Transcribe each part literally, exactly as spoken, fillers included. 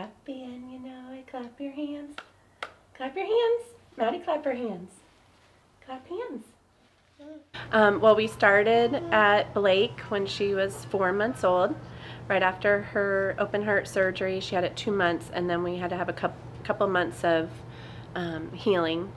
happy and you know it. Clap your hands. Clap your hands. Maddie, clap her hands. Clap hands. Um, well, we started at Blake when she was four months old. Right after her open heart surgery, she had it two months, and then we had to have a couple, couple months of um, healing.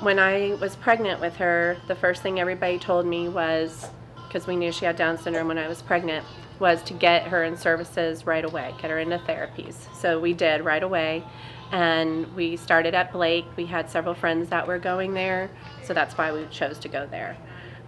When I was pregnant with her, the first thing everybody told me was, because we knew she had Down syndrome when I was pregnant, was to get her in services right away, get her into therapies. So we did right away, and we started at Blake. We had several friends that were going there, so that's why we chose to go there.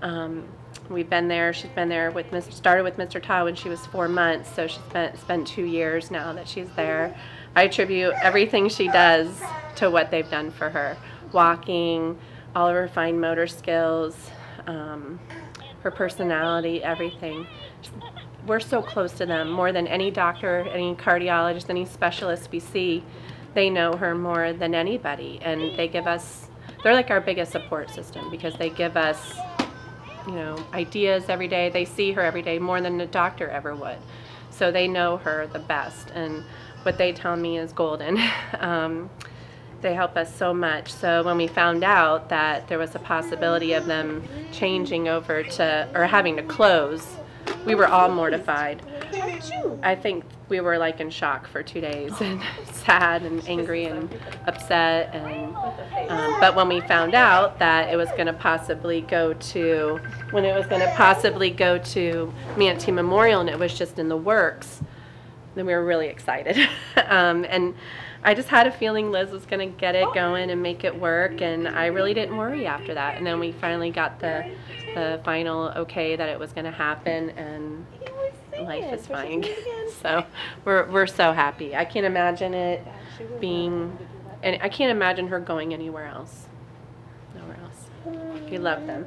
Um, we've been there, she's been there, with Mister started with Mister Tao when she was four months, so she's spent, spent two years now that she's there. I attribute everything she does to what they've done for her. Walking, all of her fine motor skills, um, her personality, everything. We're so close to them, more than any doctor, any cardiologist, any specialist we see. They know her more than anybody, and they give us, they're like our biggest support system, because they give us, you know, ideas every day. They see her every day more than a doctor ever would. So they know her the best, and what they tell me is golden. um, they help us so much. So when we found out that there was a possibility of them changing over to, or having to close, we were all mortified. I think we were like in shock for two days and sad and angry and upset. And um, but when we found out that it was going to possibly go to, when it was going to possibly go to Manatee Memorial and it was just in the works, then we were really excited. um, and I just had a feeling Liz was going to get it going and make it work, and I really didn't worry after that. And then we finally got the, the final okay that it was going to happen, and life is fine. So we're, we're so happy. I can't imagine it being, and I can't imagine her going anywhere else. Nowhere else. We love them.